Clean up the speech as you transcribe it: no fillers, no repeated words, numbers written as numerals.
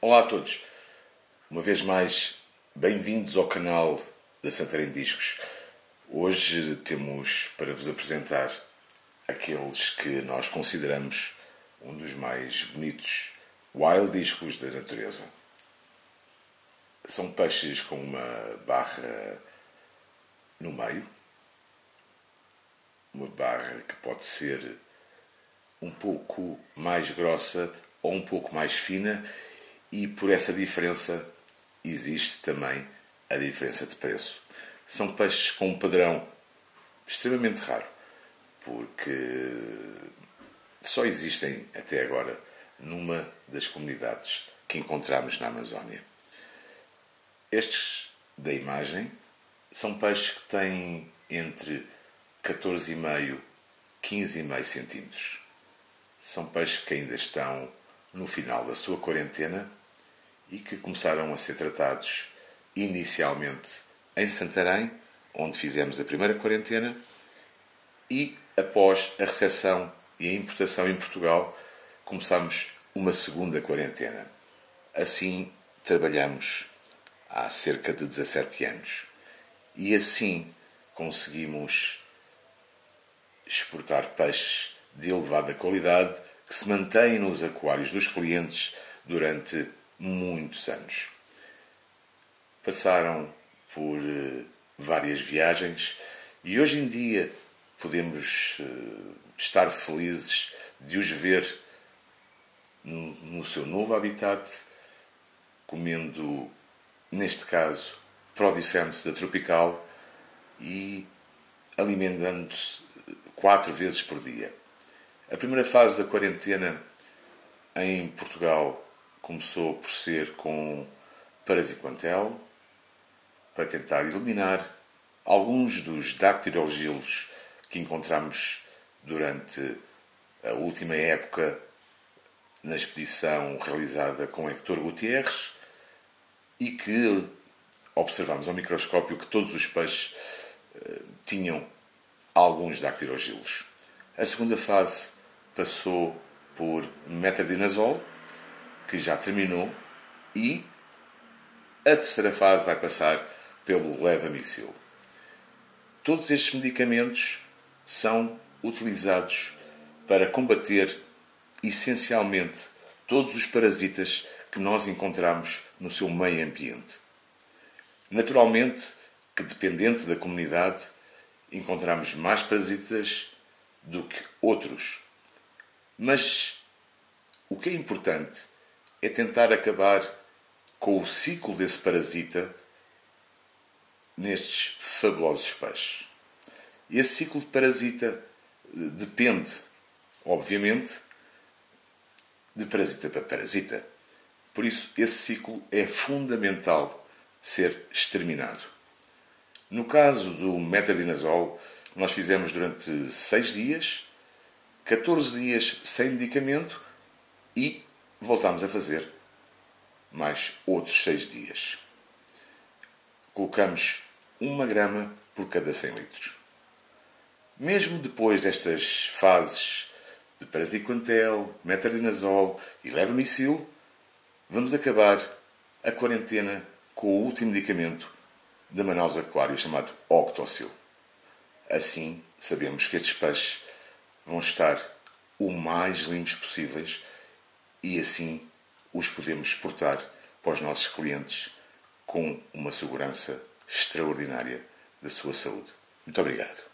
Olá a todos, uma vez mais bem-vindos ao canal da Santarém Discos. Hoje temos para vos apresentar aqueles que nós consideramos um dos mais bonitos wild discos da natureza. São peixes com uma barra no meio, uma barra que pode ser um pouco mais grossa ou um pouco mais fina. E por essa diferença existe também a diferença de preço. São peixes com um padrão extremamente raro, porque só existem até agora numa das comunidades que encontramos na Amazónia. Estes da imagem são peixes que têm entre 14,5 e 15,5 cm. São peixes que ainda estão no final da sua quarentena e que começaram a ser tratados inicialmente em Santarém, onde fizemos a primeira quarentena, e após a recepção e a importação em Portugal, começamos uma segunda quarentena. Assim trabalhamos há cerca de 17 anos e assim conseguimos exportar peixes de elevada qualidade que se mantêm nos aquários dos clientes durante muitos anos. Passaram por várias viagens e hoje em dia podemos estar felizes de os ver no seu novo habitat, comendo, neste caso, ProDefense da Tropical e alimentando-se 4 vezes por dia. A primeira fase da quarentena em Portugal começou por ser com Parasiquantel, para tentar eliminar alguns dos dactylogilos que encontramos durante a última época na expedição realizada com Hector Gutierrez e que observamos ao microscópio que todos os peixes tinham alguns dactylogilos. A segunda fase passou por metadinazol, que já terminou, e a terceira fase vai passar pelo levemicil. Todos estes medicamentos são utilizados para combater, essencialmente, todos os parasitas que nós encontramos no seu meio ambiente. Naturalmente, que dependente da comunidade, encontramos mais parasitas do que outros, mas o que é importante é tentar acabar com o ciclo desse parasita nestes fabulosos peixes. Esse ciclo de parasita depende, obviamente, de parasita para parasita. Por isso, esse ciclo é fundamental ser exterminado. No caso do metadinazol, nós fizemos durante 6 dias, 14 dias sem medicamento e voltámos a fazer mais outros 6 dias. Colocamos 1 grama por cada 100 litros. Mesmo depois destas fases de parasiquantel, metadinazol e levemicil, vamos acabar a quarentena com o último medicamento da Manaus Aquário, chamado Octocil. Assim, sabemos que estes peixes vão estar o mais limpos possíveis e assim os podemos exportar para os nossos clientes com uma segurança extraordinária da sua saúde. Muito obrigado.